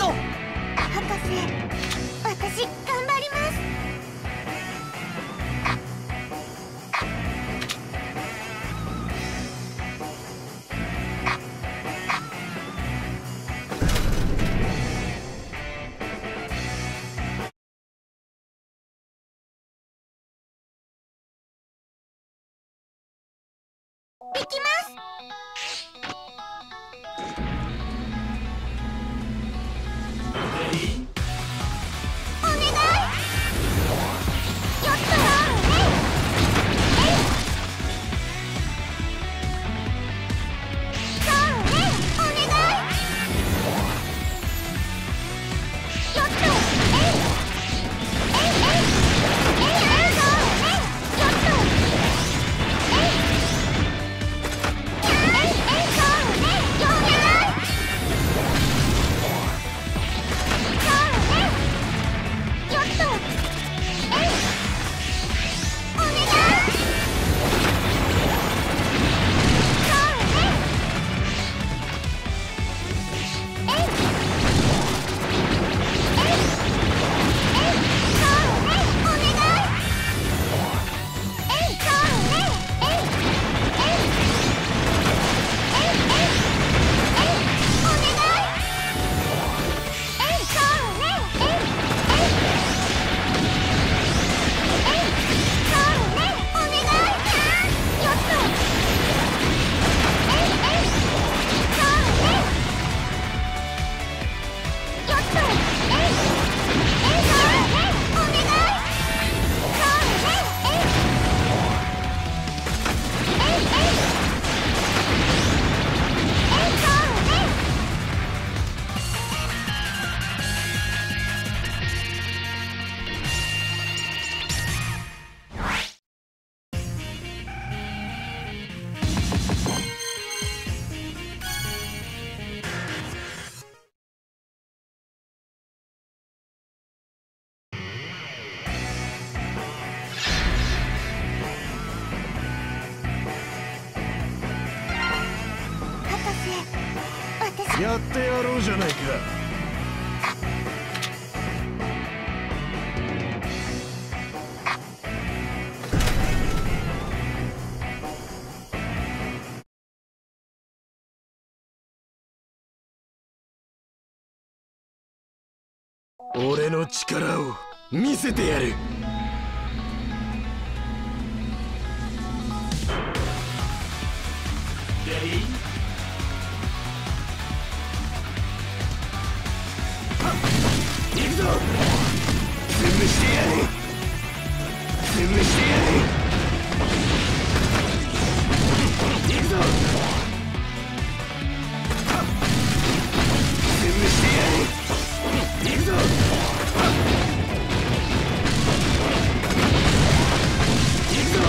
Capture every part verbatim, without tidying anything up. ぞ。博士、私頑張ります。できます。やってやろうじゃないか。俺の力を見せてやる。潰してやれ、潰してやれ、行くぞ、潰してやれ、行くぞ、行くぞ。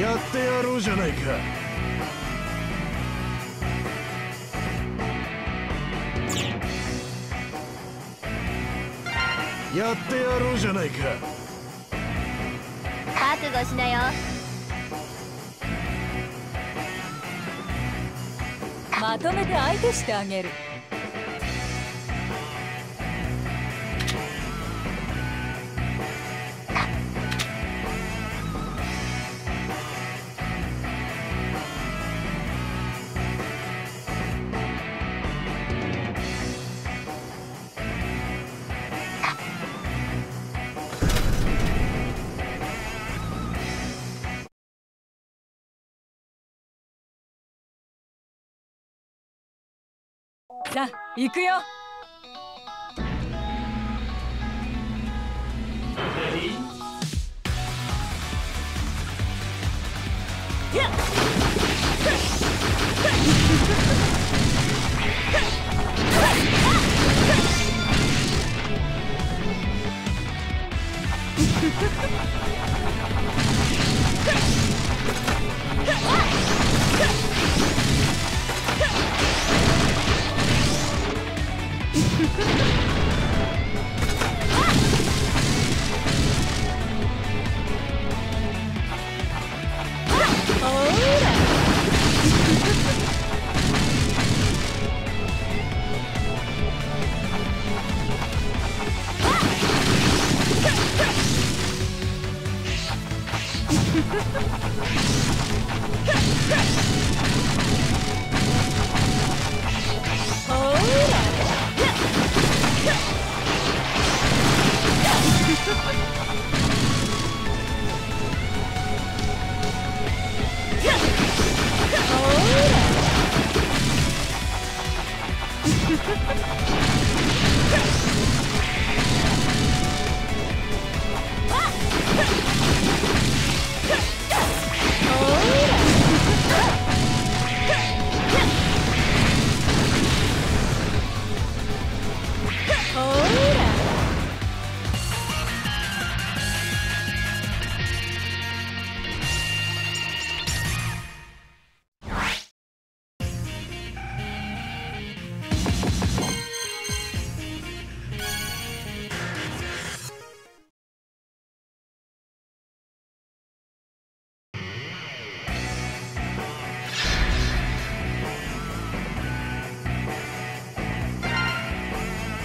やってやろうじゃないか。やってやろうじゃないか。覚悟しなよ。まとめて相手してあげる。さあ、行くよ。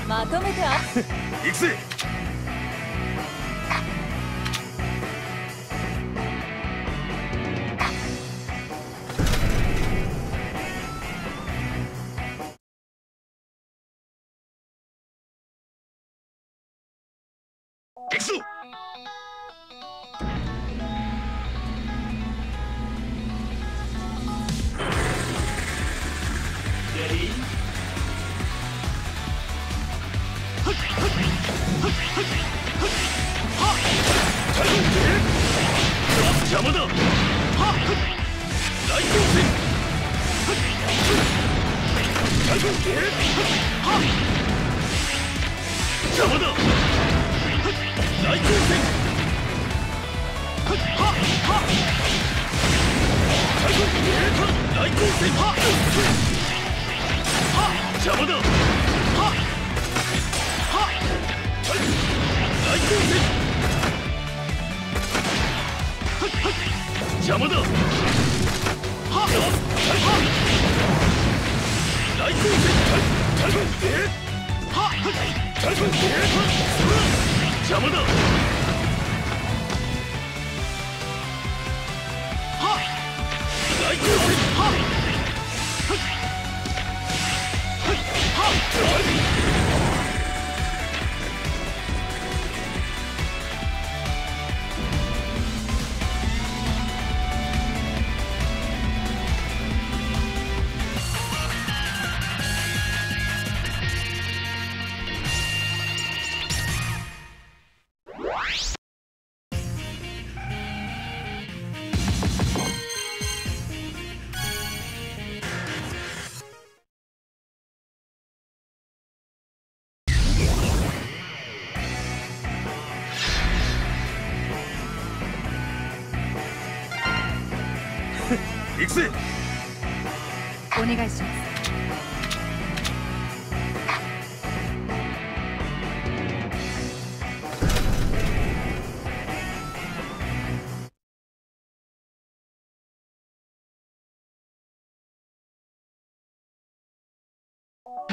まとめてあ行くぜ。行くぞ。邪魔だ。はっはっ邪魔だ。What? 行くぜ。お願いします。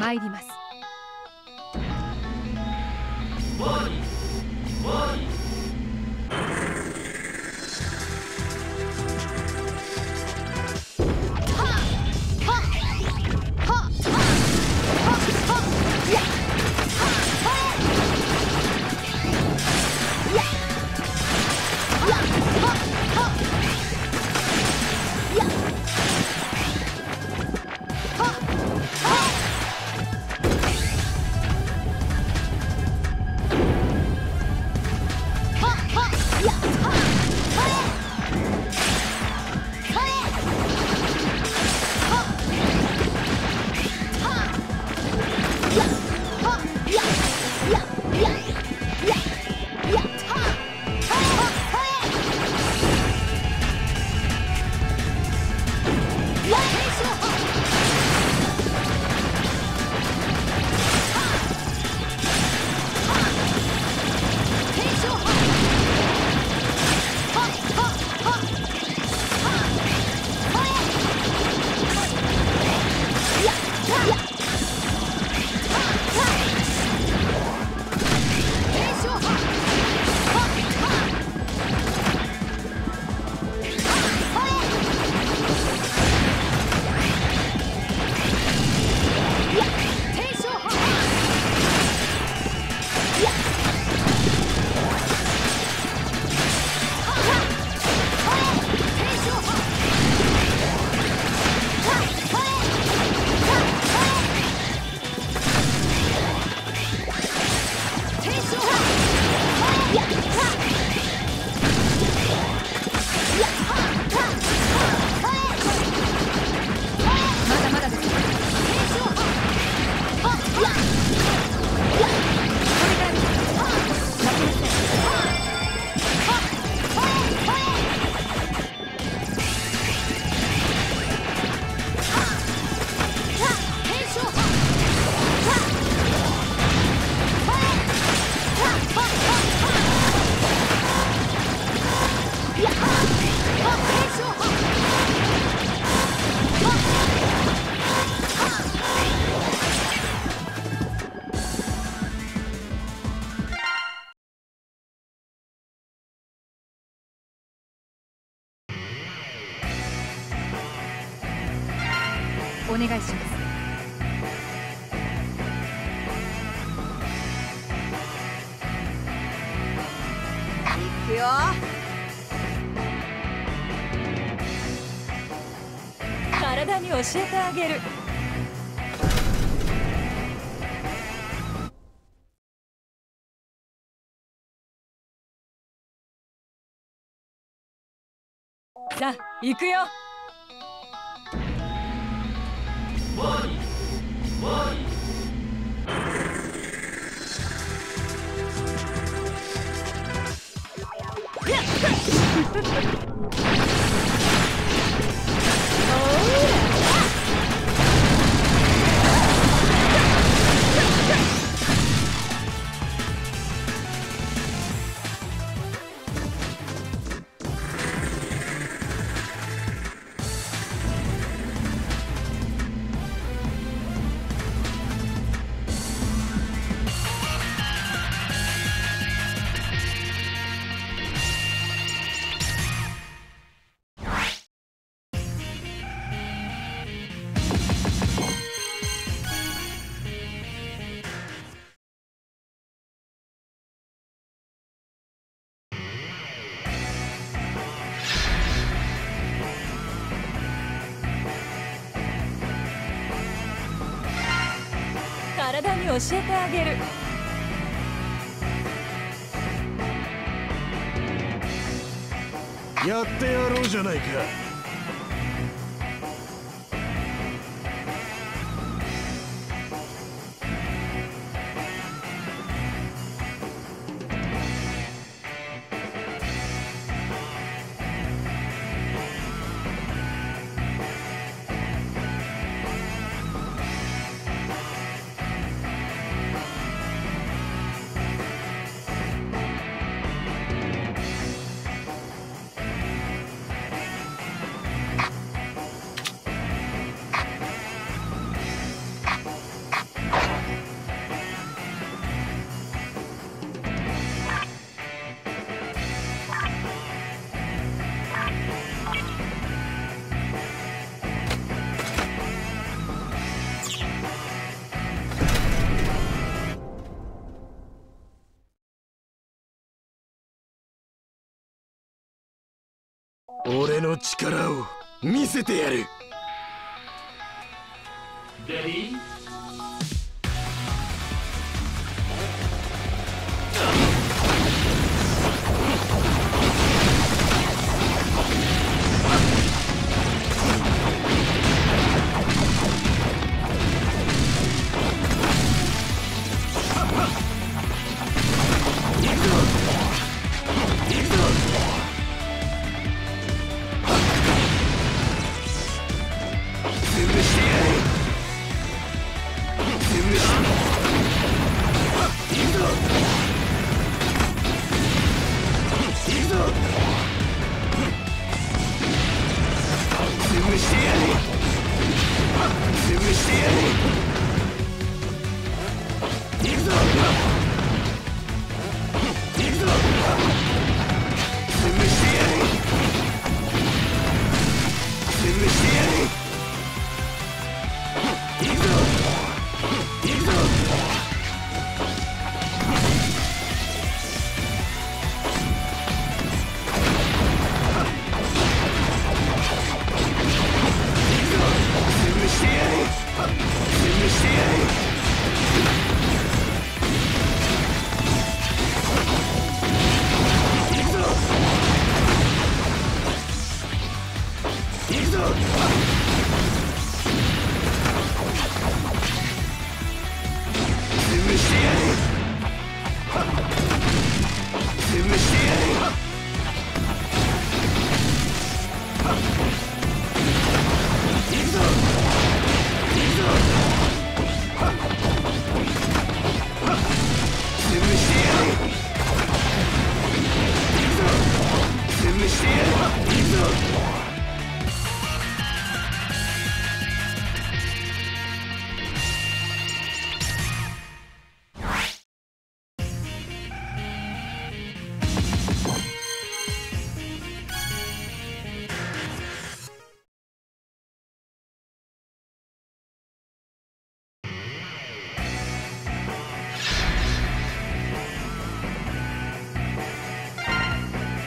参ります。お願いします。いくよ。体に教えてあげる。さあ、行くよ。 体に教えてあげる。やってやろうじゃないか。俺の力を見せてやる。レディー？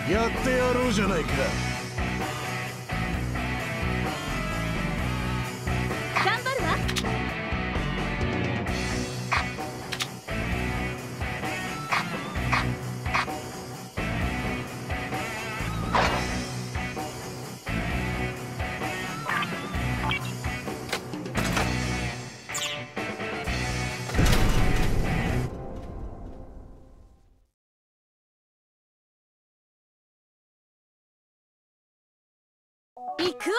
やってやろうじゃないか。頑張るわ。行くわよ。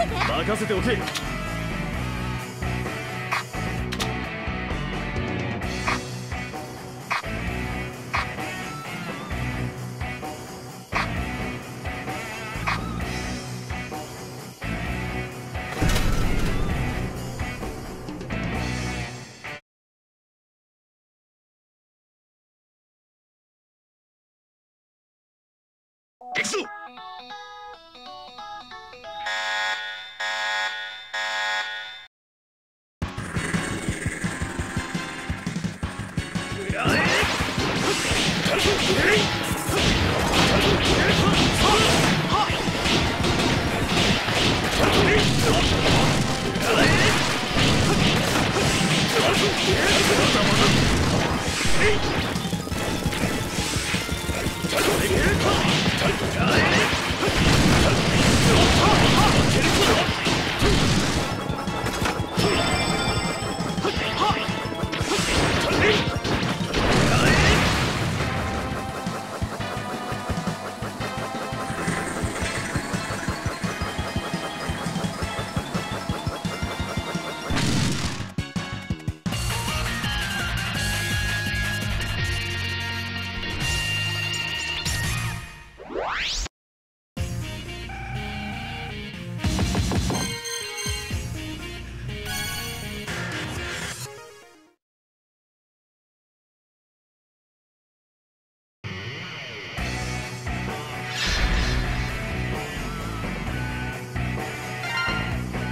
せて任せておけ。行くぞ。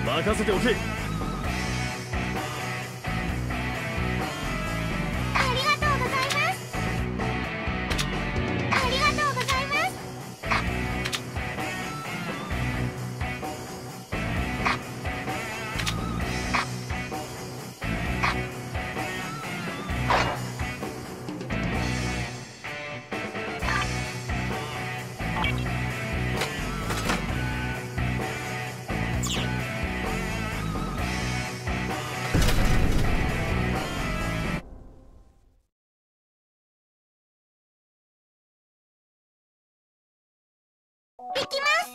任せておけ。ありがとうございます。ありがとうございます。行きます。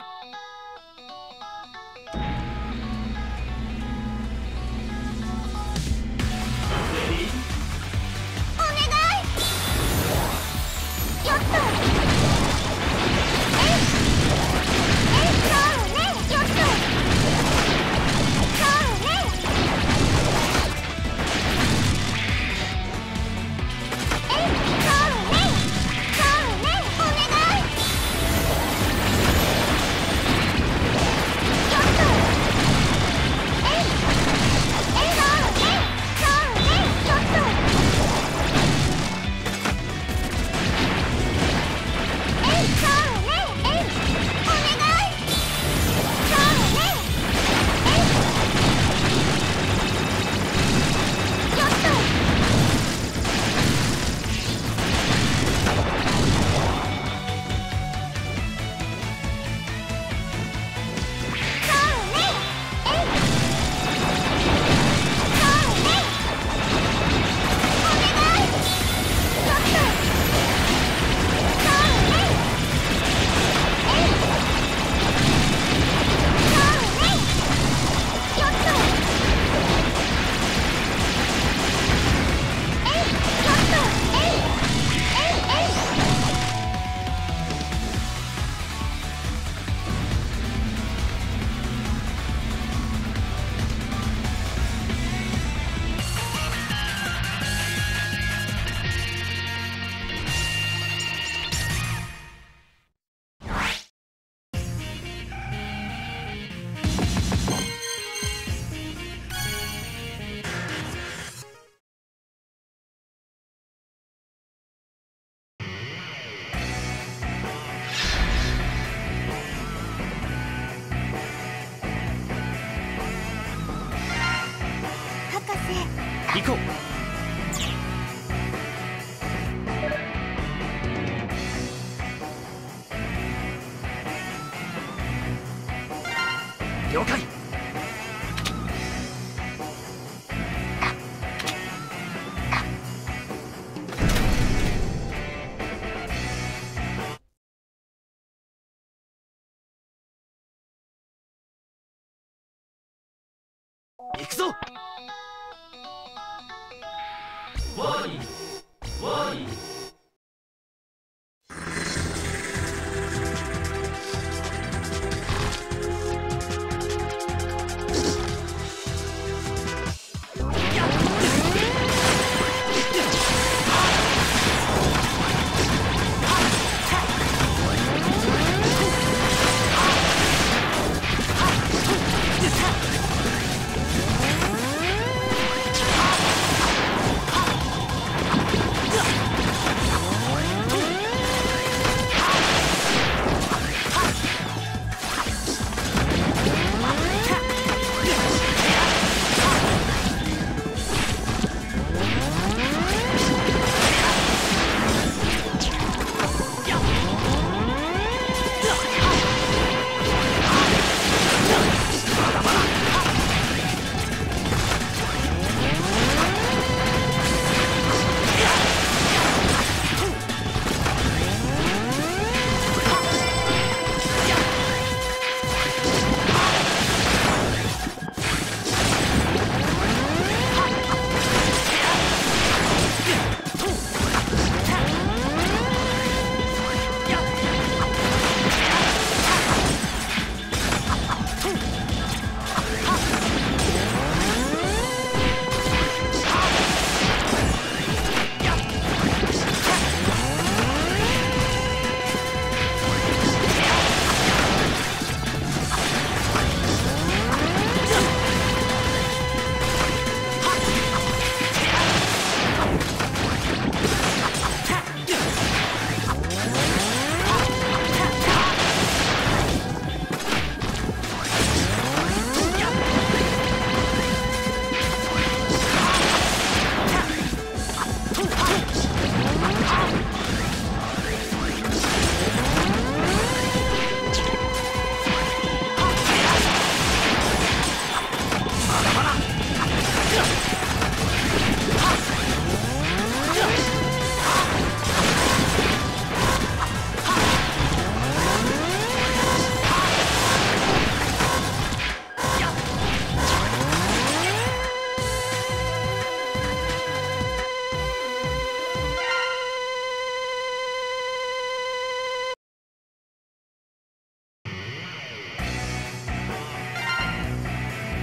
行こう。了解。行くぞ。ワニワニ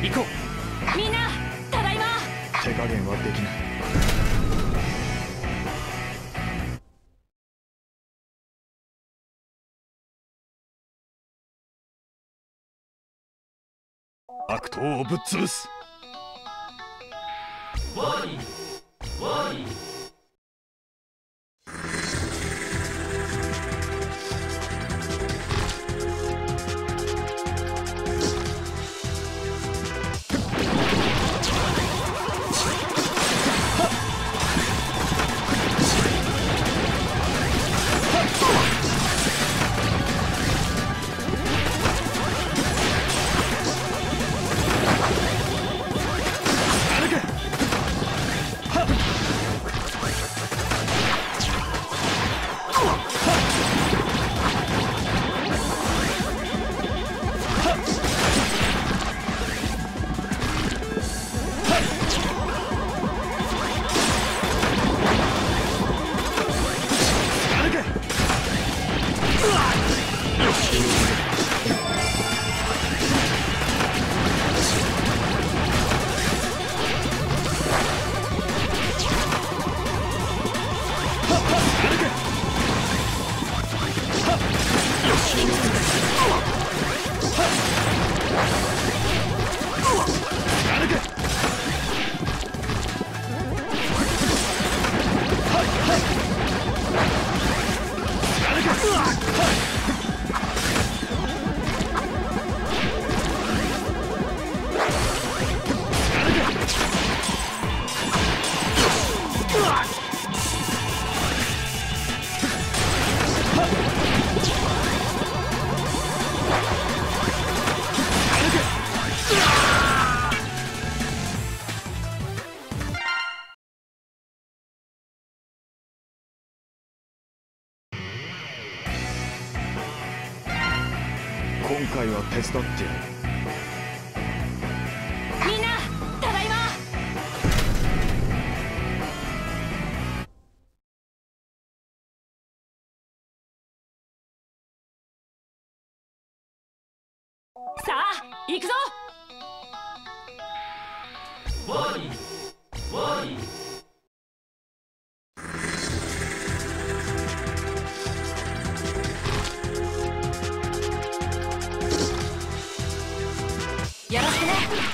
行こう。みんな、ただいま。手加減はできない。悪党をぶっ潰す。ワニワニ今回は手伝ってやる。みんなさあ行くぞ。ワニワニやらせてね。